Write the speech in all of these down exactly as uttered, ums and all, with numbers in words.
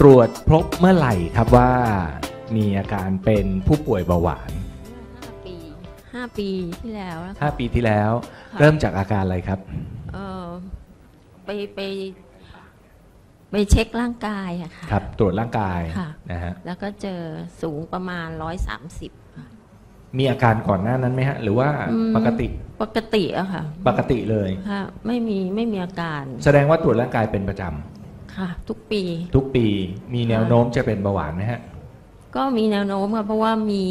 ตรวจพบเมื่อไหร่ครับว่ามีอาการเป็นผู้ป่วยเบาหวานห้าปีที่แล้วนะคะห้าปีที่แล้วเริ่มจากอาการอะไรครับเออไปไปไปเช็คร่างกายอะค่ะครับตรวจร่างกายนะฮะแล้วก็เจอสูงประมาณหนึ่งร้อยสามสิบมีอาการก่อนหน้านั้นไหมฮะหรือว่าปกติปกติอะค่ะปกติเลยค่ะไม่มีไม่มีอาการแสดงว่าตรวจร่างกายเป็นประจำค่ะทุกปีทุกปีมีแนวโน้มจะเป็นเบาหวานไหมฮะก็มีแนวโน้มค่ะเพราะว่ามี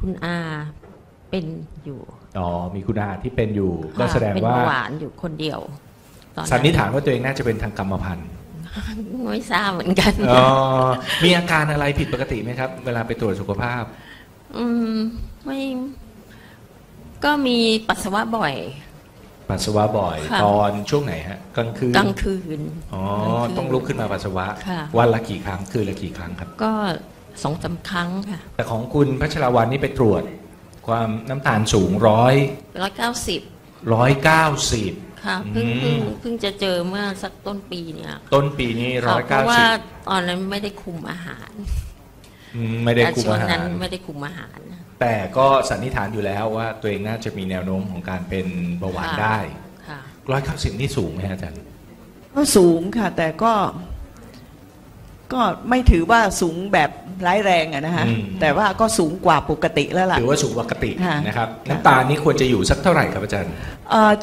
คุณอาเป็นอยู่อ๋อมีคุณอาที่เป็นอยู่ก็แสดงว่าเป็นเบาหวานอยู่คนเดียวสันนิษฐานว่าตัวเองน่าจะเป็นทางกรรมพันธุ์ไม่ทราบเหมือนกันอ๋อมีอาการอะไรผิดปกติไหมครับเวลาไปตรวจสุขภาพอืมไม่ก็มีปัสสาวะบ่อยปัสสาวะบ่อยตอนช่วงไหนฮะกลางคืนกลางคืนอ๋อต้องลุกขึ้นมาปัสสาวะวันละกี่ครั้งคืนละกี่ครั้งครับก็สองสามครั้งค่ะแต่ของคุณพัชรวรรณนี่ไปตรวจความน้ำตาลสูงร้อยร้อยเก้าสิบร้อยเก้าสิบค่ะเพิ่งเพิ่งเพิ่งจะเจอเมื่อสักต้นปีเนี่ยต้นปีนี้ร้อยเก้าสิบเพราะว่าตอนนั้นไม่ได้คุมอาหารไม่ได้คุมอาหารนั้นไม่ได้คุมอาหารแต่ก็สันนิษฐานอยู่แล้วว่าตัวเองน่าจะมีแนวโน้มของการเป็นเบาหวานได้ค่ะร้อยเก้าสิบนี่สูงไหมอาจารย์ก็สูงค่ะแต่ก็ก็ไม่ถือว่าสูงแบบร้ายแรงอะนะฮะแต่ว่าก็สูงกว่าปกติแล้วล่ะถือว่าสูงปกตินะครับน้ำตาลนี้ควรจะอยู่สักเท่าไหร่ครับอาจารย์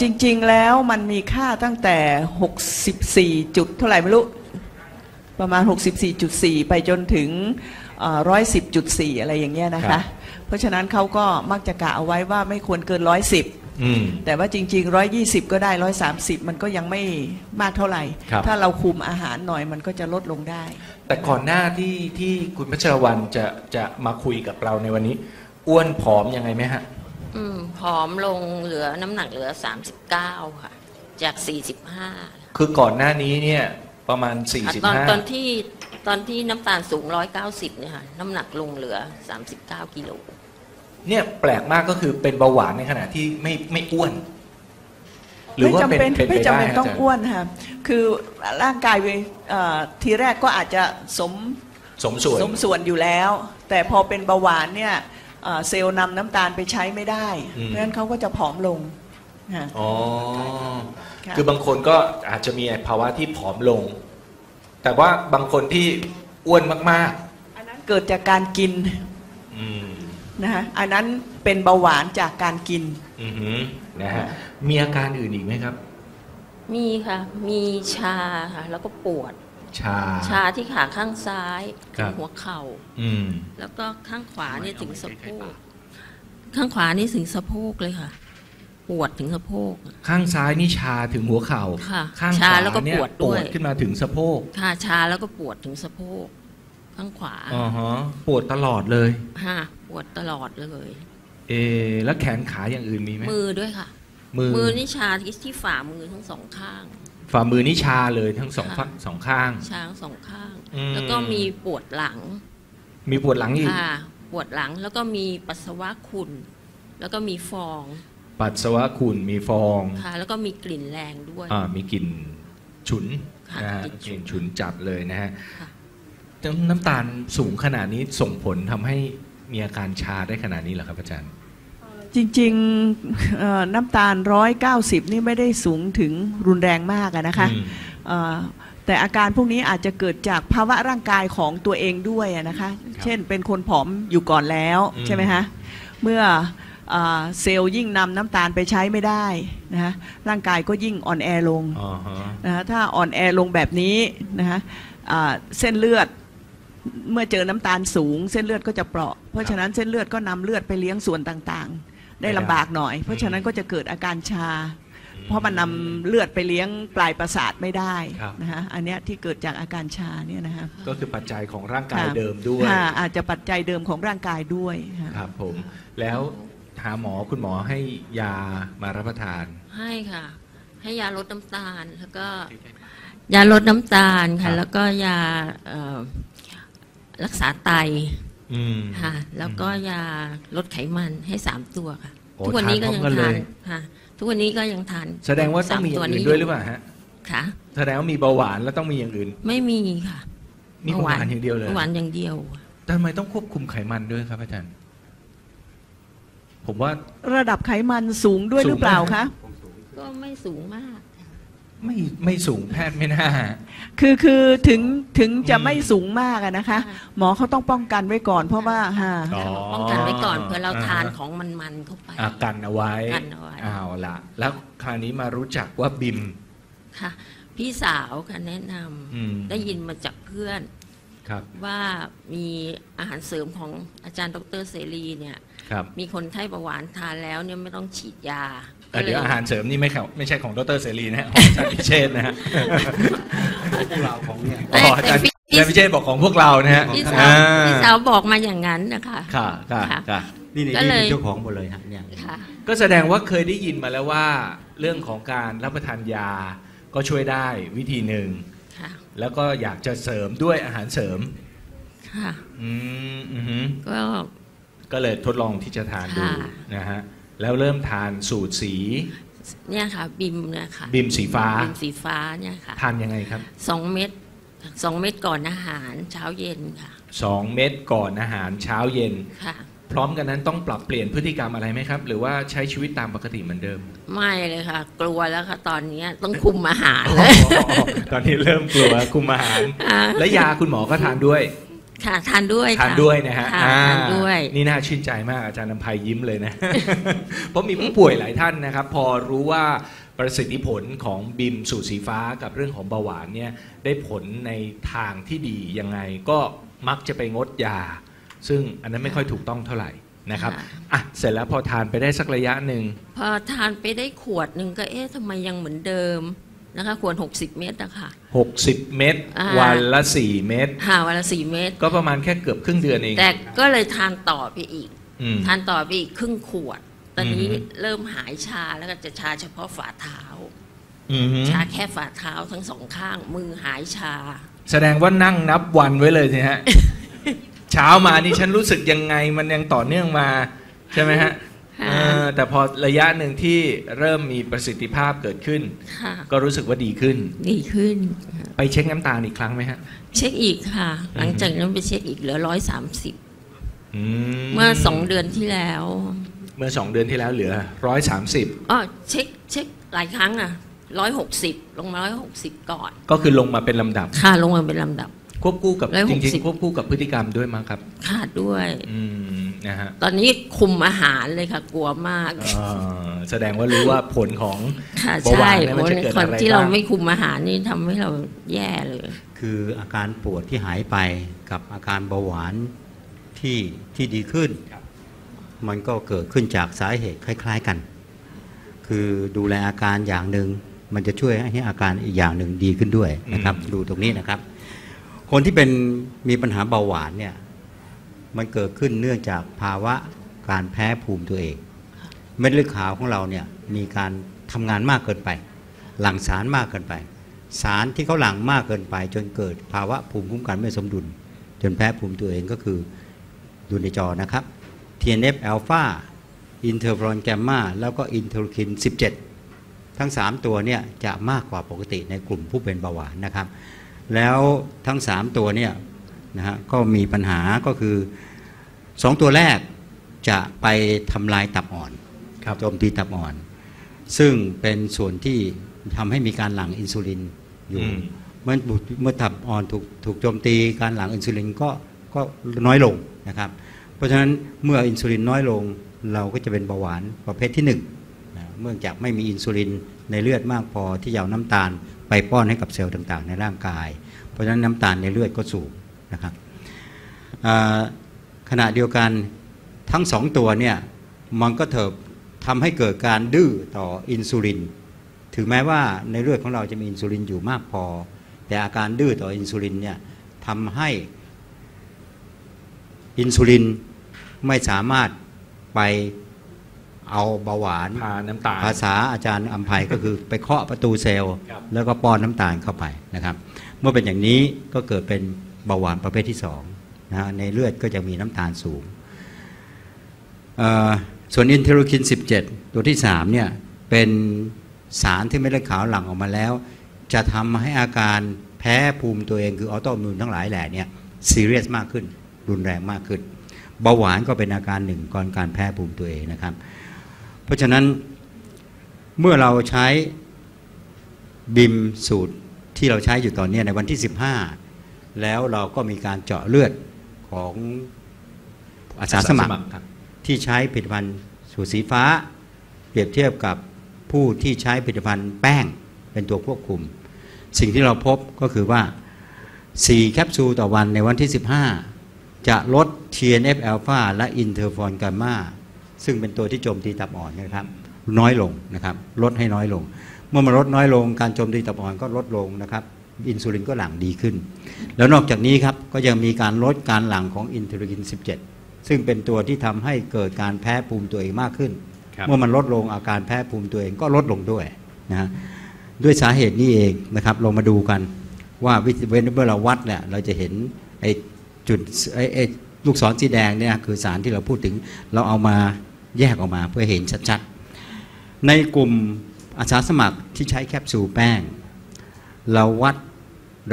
จริงๆแล้วมันมีค่าตั้งแต่หกสิบสี่จุดเท่าไหร่ไม่รู้ประมาณ หกสิบสี่จุดสี่ ไปจนถึง หนึ่งร้อยสิบจุดสี่ อะไรอย่างเงี้ยนะคะเพราะฉะนั้นเขาก็มักจะกะเอาไว้ว่าไม่ควรเกินหนึ่งร้อยสิบแต่ว่าจริงๆหนึ่งร้อยยี่สิบก็ได้หนึ่งร้อยสามสิบมันก็ยังไม่มากเท่าไหร่ถ้าเราคุมอาหารหน่อยมันก็จะลดลงได้แต่ก่อนหน้าที่ที่คุณพัชรวรรณจะจะมาคุยกับเราในวันนี้อ้วนผอมยังไงไหมฮะอืมผอมลงเหลือน้ำหนักเหลือสามสิบเก้าค่ะจากสี่สิบห้าคือก่อนหน้านี้เนี่ยประมาณสี่สิบห้าตอนตอนที่ตอนที่น้ำตาลสูงหนึ่งร้อยเก้าสิบเนี่ยค่ะน้ำหนักลงเหลือสามสิบเก้ากิโลเนี่ยแปลกมากก็คือเป็นเบาหวานในขณะที่ไม่ไม่อ้วนหรือว่าเป็นเป็นไม่จำเป็นต้องอ้วนค่ะคือร่างกายทีแรกก็อาจจะสมสมส่วนสมส่วนอยู่แล้วแต่พอเป็นเบาหวานเนี่ยเซลล์นำน้ำตาลไปใช้ไม่ได้เพราะฉะนั้นเขาก็จะผอมลงอ๋อคือบางคนก็อาจจะมีภาวะที่ผอมลงแต่ว่าบางคนที่อ้วนมากๆอันนั้นเกิดจากการกินนะฮะอันนั้นเป็นเบาหวานจากการกินอือฮึนะฮะมีอาการอื่นอีกไหมครับมีค่ะมีชาค่ะแล้วก็ปวดชาชาที่ขาข้างซ้ายหัวเข่าอืมแล้วก็ข้างขวานี่ถึงสะโพกข้างขวานี่ถึงสะโพกเลยค่ะปวดถึงสะโพกข้างซ้ายนี่ชาถึงหัวเข่าข้างขวาแล้วก็ปวดด้วยขึ้นมาถึงสะโพกค่ะชาแล้วก็ปวดถึงสะโพกข้างขวาอ๋อฮะปวดตลอดเลยฮะปวดตลอดเลยเอแล้วแขนขาอย่างอื่นมีไหมมือด้วยค่ะมือมือนี่ชาที่ฝ่ามือทั้งสองข้างฝ่ามือนี่ชาเลยทั้งสองฝั่งสองข้างชาสองข้างแล้วก็มีปวดหลังมีปวดหลังอีกค่ะปวดหลังแล้วก็มีปัสสาวะขุ่นแล้วก็มีฟองปัสสาวะขุ่นมีฟองค่ะแล้วก็มีกลิ่นแรงด้วยอ่ามีกลิ่นฉุนนะฮะกลิ่นฉุนจัดเลยนะฮะน้ำตาลสูงขนาดนี้ส่งผลทำให้มีอาการชาได้ขนาดนี้เหรอครับอาจารย์จริงๆน้ำตาลหนึ่งร้อยเก้าสิบนี่ไม่ได้สูงถึงรุนแรงมากนะคะแต่อาการพวกนี้อาจจะเกิดจากภาวะร่างกายของตัวเองด้วยนะคะเช่นเป็นคนผอมอยู่ก่อนแล้วใช่ไหมคะเมื่อเซลล์ยิ่งนำน้ำตาลไปใช้ไม่ได้นะคะร่างกายก็ยิ่งอ่อนแอลงนะคะถ้าอ่อนแอลงแบบนี้นะคะเส้นเลือดเมื่อเจอน้ำตาลสูงเส้นเลือดก็จะเปราะเพราะฉะนั้นเส้นเลือดก็นำเลือดไปเลี้ยงส่วนต่างๆได้ลำบากหน่อยเพราะฉะนั้นก็จะเกิดอาการชาเพราะมันนำเลือดไปเลี้ยงปลายประสาทไม่ได้นะฮะอันนี้ที่เกิดจากอาการชาเนี่ยนะฮะก็คือปัจจัยของร่างกายเดิมด้วยอาจจะปัจจัยเดิมของร่างกายด้วยครับผมแล้วหาหมอคุณหมอให้ยามารับประทานให้ค่ะให้ยาลดน้ำตาลแล้วก็ยาลดน้ำตาลค่ะแล้วก็ยารักษาไตค่ะแล้วก็ยาลดไขมันให้สามตัวค่ะทุกวันนี้ก็ยังทานค่ะ ทุกวันนี้ก็ยังทานแสดงว่าต้องมีอย่างอื่นด้วยหรือเปล่าฮะค่ะแสดงว่ามีเบาหวานแล้วต้องมีอย่างอื่นไม่มีค่ะมีเบาหวานอย่างเดียวเลยเบาหวานอย่างเดียวแต่ทำไมต้องควบคุมไขมันด้วยครับอาจารย์ผมว่าระดับไขมันสูงด้วยหรือเปล่าคะก็ไม่สูงมากไม่ไม่สูงแพทย์ไม่น่าคือคือถึงถึงจะไม่สูงมากนะคะหมอเขาต้องป้องกันไว้ก่อนเพราะว่าป้องกันไว้ก่อนเพื่อเราทานของมันๆเข้าไปกันเอาไว้กันเอาไว้เอาละแล้วคราวนี้มารู้จักว่าบิมค่ะพี่สาวค่ะแนะนำได้ยินมาจากเพื่อนว่ามีอาหารเสริมของอาจารย์ดร.เสรีเนี่ยมีคนไข้เบาหวานทานแล้วเนี่ยไม่ต้องฉีดยาแต่เดี๋ยวอาหารเสริมนี่ไม่ครับไม่ใช่ของดร.เสรีนะฮะอาจารย์พิเชษนะฮะพวกเราของเนี่ยอาจารย์พิเชษบอกของพวกเรานะฮะพี่สาวบอกมาอย่างนั้นนะคะค่ะค่ะนี่นี่เป็นเจ้าของหมดเลยฮะเนี่ยก็แสดงว่าเคยได้ยินมาแล้วว่าเรื่องของการรับประทานยาก็ช่วยได้วิธีหนึ่งแล้วก็อยากจะเสริมด้วยอาหารเสริมค่ะอืมอือฮึก็ก็เลยทดลองที่จะทานดูนะฮะแล้วเริ่มทานสูตรสีเนี่ยค่ะบิมเนี่ยค่ะบิมสีฟ้าบิมสีฟ้าเนี่ยค่ะทานยังไงครับสองเม็ดสองเม็ดก่อนอาหารเช้าเย็นค่ะสองเม็ดก่อนอาหารเช้าเย็นค่ะพร้อมกันนั้นต้องปรับเปลี่ยนพฤติกรรมอะไรไหมครับหรือว่าใช้ชีวิตตามปกติเหมือนเดิมไม่เลยค่ะกลัวแล้วค่ะตอนนี้ต้องคุมอาหารเลยตอนนี้เริ่มกลัวคุมอาหารและยาคุณหมอก็ทานด้วยค่ะทานด้วยทานด้วยนะฮะทานด้วยนี่น่าชื่นใจมากอาจารย์นำไพยิ้มเลยนะเพราะมีผู้ป่วยหลายท่านนะครับพอรู้ว่าประสิทธิผลของบิมสูตรสีฟ้ากับเรื่องของเบาหวานเนี่ยได้ผลในทางที่ดียังไงก็มักจะไปงดยาซึ่งอันนั้นไม่ค่อยถูกต้องเท่าไหร่นะครับอ่ะเสร็จแล้วพอทานไปได้สักระยะหนึ่งพอทานไปได้ขวดหนึ่งก็เอ๊ะทำไมยังเหมือนเดิมนะคะขวดหกสิบเม็ดนะคะหกสิบเม็ดวันละสี่เม็ดค่ะวันละสี่เม็ดก็ประมาณแค่เกือบครึ่งเดือนเองแต่ก็เลยทานต่อไปอีกทานต่อไปอีกครึ่งขวดตอนนี้เริ่มหายชาแล้วก็จะชาเฉพาะฝ่าเท้าชาแค่ฝ่าเท้าทั้งสองข้างมือหายชาแสดงว่านั่งนับวันไว้เลยสิฮะเช้ามานี่ฉันรู้สึกยังไงมันยังต่อเนื่องมาใช่ไหมฮะแต่พอระยะหนึ่งที่เริ่มมีประสิทธิภาพเกิดขึ้นก็รู้สึกว่าดีขึ้นดีขึ้นไปเช็คน้ำตาลอีกครั้งไหมฮะเช็คอีกค่ะหลังจากนั้นไปเช็คอีกเหลือร้อยสามสิบเมื่อสองเดือนที่แล้วเมื่อสองเดือนที่แล้วเหลือร้อยสามสิบอ๋อเช็คเช็คหลายครั้งอ่ะร้อยหกสิบลงมาร้อยหกสิบก่อนก็คือลงมาเป็นลำดับค่ะลงมาเป็นลำดับควบคู่กับจริงๆควบคู่กับพฤติกรรมด้วยมั้งครับค่ะด้วยนะฮะตอนนี้คุมอาหารเลยค่ะกลัวมากแสดงว่ารู้ว่าผลของเบาหวานมันจะเกิดอะไรบ้างที่เราไม่คุมอาหารนี่ทำให้เราแย่เลยคืออาการปวดที่หายไปกับอาการเบาหวานที่ที่ดีขึ้นมันก็เกิดขึ้นจากสาเหตุคล้ายๆกันคือดูแลอาการอย่างหนึ่งมันจะช่วยให้อาการอีกอย่างหนึ่งดีขึ้นด้วยนะครับดูตรงนี้นะครับคนที่เป็นมีปัญหาเบาหวานเนี่ยมันเกิดขึ้นเนื่องจากภาวะการแพ้ภูมิตัวเองเม็ดเลือดขาวของเราเนี่ยมีการทำงานมากเกินไปหลั่งสารมากเกินไปสารที่เขาหลั่งมากเกินไปจนเกิดภาวะภูมิคุ้มกันไม่สมดุลจนแพ้ภูมิตัวเองก็คือดูในจอนะครับ ที เอ็น เอฟ alpha interferon gamma แล้วก็ interleukin สิบเจ็ดทั้งสามตัวเนี่ยจะมากกว่าปกติในกลุ่มผู้เป็นเบาหวานนะครับแล้วทั้งสามตัวเนี่ยนะฮะก็มีปัญหาก็คือสองตัวแรกจะไปทำลายตับอ่อนโจมตีตับอ่อนซึ่งเป็นส่วนที่ทำให้มีการหลั่งอินซูลินอยู่เมื่อเมื่อตับอ่อนถูกถูกโจมตีการหลั่งอินซูลินก็ก็น้อยลงนะครับเพราะฉะนั้นเมื่ออินซูลินน้อยลงเราก็จะเป็นเบาหวานประเภทที่หนึ่งเนื่องจากไม่มีอินซูลินในเลือดมากพอที่จะเอาน้ำตาลไปป้อนให้กับเซลล์ต่างๆในร่างกายเพราะฉะนั้นน้ำตาลในเลือดก็สูงนะครับขณะเดียวกันทั้งสองตัวเนี่ยมันก็เถิดทำให้เกิดการดื้อต่ออินซูลินถึงแม้ว่าในเลือดของเราจะมีอินซูลินอยู่มากพอแต่อาการดื้อต่ออินซูลินเนี่ยทำให้อินซูลินไม่สามารถไปเอาเบาหวานภาษาอาจารย์อัมไพก็คือไปเคาะประตูเซลล์แล้วก็ป้อนน้ำตาลเข้าไปนะครับเมื่อเป็นอย่างนี้ก็เกิดเป็นเบาหวานประเภทที่สองนะฮะในเลือดก็จะมีน้ำตาลสูงส่วนอินเทอร์ลิวคินสิบเจ็ดตัวที่สามเนี่ย เป็นสารที่เม็ดเลือดขาวหลั่งออกมาแล้วจะทำให้อาการแพ้ภูมิตัวเองคือออโตอิมมูนทั้งหลายแหล่เนี่ยซีเรียสมากขึ้นรุนแรงมากขึ้นเบาหวานก็เป็นอาการหนึ่งก่อนการแพ้ภูมิตัวเองนะครับเพราะฉะนั้นเมื่อเราใช้บิมสูตรที่เราใช้อยู่ตอนนี้ในวันที่สิบห้าแล้วเราก็มีการเจาะเลือดของอาสาสมัครที่ใช้ผลิตภัณฑ์สูตรสีฟ้าเปรียบเทียบกับผู้ที่ใช้ผลิตภัณฑ์แป้งเป็นตัวควบคุมสิ่งที่เราพบก็คือว่าสี่แคปซูลต่อวันในวันที่สิบห้าจะลด ที เอ็น เอฟ alpha และ interferon gamma ซึ่งเป็นตัวที่โจมตีตับอ่อนนะครับน้อยลงนะครับลดให้น้อยลงเมื่อมันลดน้อยลงการโจมตีตับอ่อนก็ลดลงนะครับอินซูลินก็หลั่งดีขึ้นแล้วนอกจากนี้ครับก็ยังมีการลดการหลั่งของอินเทอร์ลีนสิบเจ็ดซึ่งเป็นตัวที่ทำให้เกิดการแพ้ภูมิตัวเองมากขึ้นเมื่อมันลดลงอาการแพ้ภูมิตัวเองก็ลดลงด้วยนะด้วยสาเหตุนี้เองนะครับลองมาดูกันว่าวิธีเมื่อเราวัดเนี่ยเราจะเห็นไอ้จุดไอ้ไอ้ลูกศรสีแดงเนี่ยคือสารที่เราพูดถึงเราเอามาแยกออกมาเพื่อเห็นชัดๆในกลุ่มอาสาสมัครที่ใช้แคปซูลแป้งเราวัด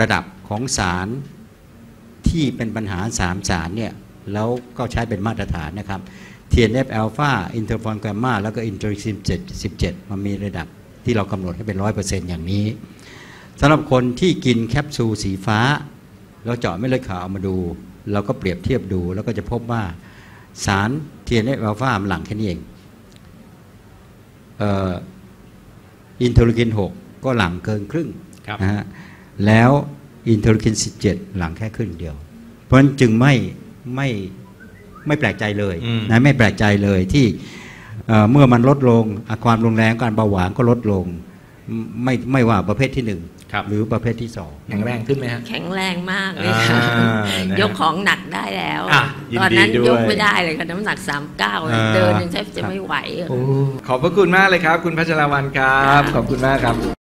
ระดับของสารที่เป็นปัญหาสามสารเนี่ยแล้วก็ใช้เป็นมาตรฐานนะครับ ที เอ็น เอฟ alpha interferon gamma แล้วก็ interleukin สิบเจ็ดมันมีระดับที่เรากำหนดให้เป็น ร้อยเปอร์เซ็นต์ อย่างนี้สำหรับคนที่กินแคปซูลสีฟ้าเราเจาะเม็ดเลือดขาวมาดูเราก็เปรียบเทียบดูแล้วก็จะพบว่าสาร ที เอ็น เอฟ alpha มันหลั่งแค่นี้เองเอ่ออินเทอร์ลีกินหกก็หลังเกินครึ่งนะฮะแล้วอินเทอร์ลีกินสิบเจ็ดหลังแค่ครึ่งเดียวเพราะฉะนั้นจึงไม่ไม่ไม่แปลกใจเลยนะไม่แปลกใจเลยที่เอ่อเมื่อมันลดลงความรุนแรงการเบาหวานก็ลดลงไม่ไม่ว่าประเภทที่หนึ่งหรือประเภทที่สองแข็งแรงขึ้นไหมฮะแข็งแรงมากเลยค่ะยกของหนักได้แล้วตอนนั้นยกไม่ได้เลยค่ะน้ำหนักสามสิบเก้าเดินยังแทบจะไม่ไหวขอบพระคุณมากเลยครับคุณพัชรวรรณครับขอบคุณมากครับ